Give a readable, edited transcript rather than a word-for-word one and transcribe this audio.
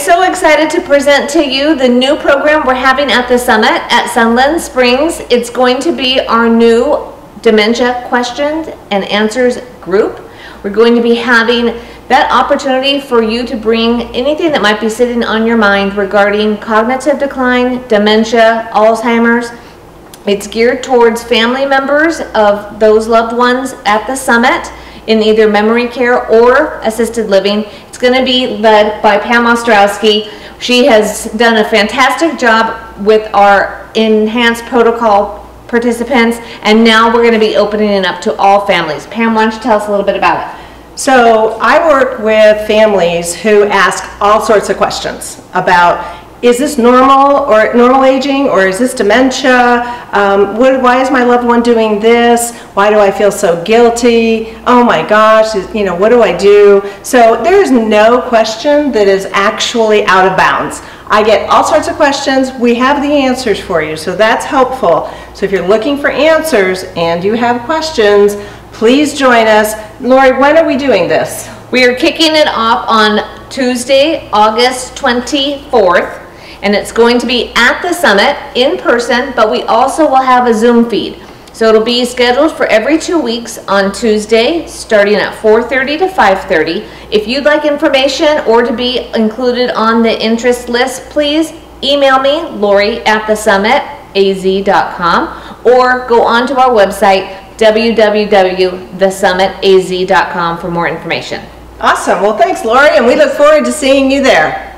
so excited to present to you the new program we're having at the Summit at Sunland Springs. It's going to be our new Dementia Questions and Answers group. We're going to be having that opportunity for you to bring anything that might be sitting on your mind regarding cognitive decline, dementia, Alzheimer's. It's geared towards family members of those loved ones at the Summit in either memory care or assisted living. It's going to be led by Pam Ostrowski. She has done a fantastic job with our enhanced protocol participants, and now we're going to be opening it up to all families. Pam, why don't you tell us a little bit about it? So I work with families who ask all sorts of questions about, is this normal or normal aging, or is this dementia? Why is my loved one doing this? Why do I feel so guilty? Oh my gosh, you know, what do I do? So there's no question that is actually out of bounds. I get all sorts of questions. We have the answers for you, so that's helpful. So if you're looking for answers and you have questions, please join us. Lori, when are we doing this? We are kicking it off on Tuesday, August 24th. And it's going to be at the Summit in person, but we also will have a Zoom feed. So it'll be scheduled for every 2 weeks on Tuesday, starting at 4:30 to 5:30. If you'd like information or to be included on the interest list, please email me, Lori at thesummitaz.com, or go onto our website, www.thesummitaz.com, for more information. Awesome. Well, thanks, Lori, and we look forward to seeing you there.